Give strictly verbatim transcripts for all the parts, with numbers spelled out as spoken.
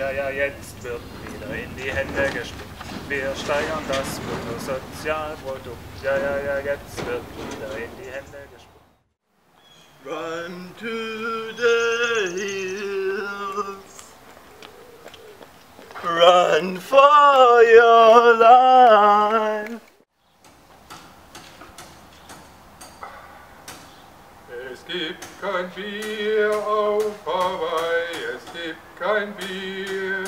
ja, ja, jetzt wird wieder in die Hände gespuckt. Wir steigern das Bruttosozialprodukt. Ja, ja, ja, jetzt wird wieder in die Hände gespuckt. Run to the hills. Run for your life. Es gibt kein Bier auf Hawaii, es gibt kein Bier.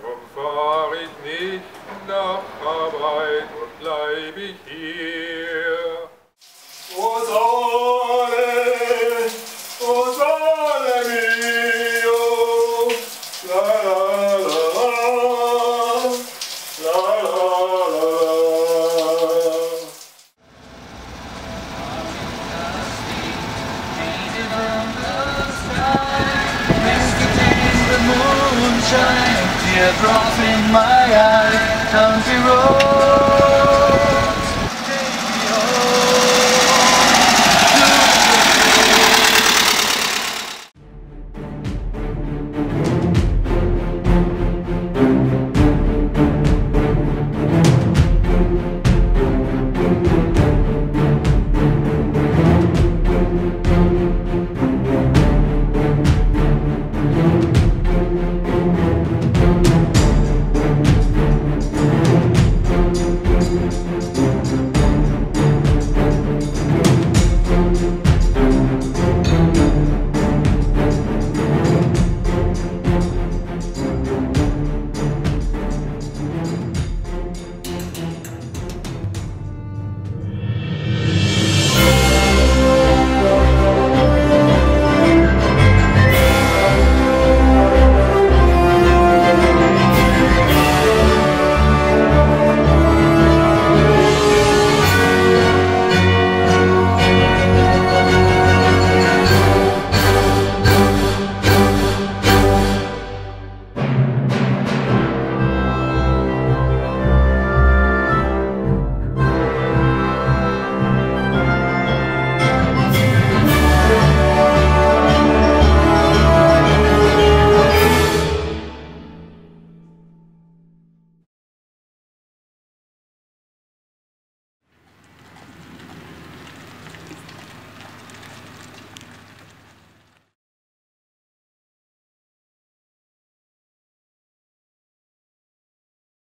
Drum fahr ich nicht nach Arbeit und bleib ich hier.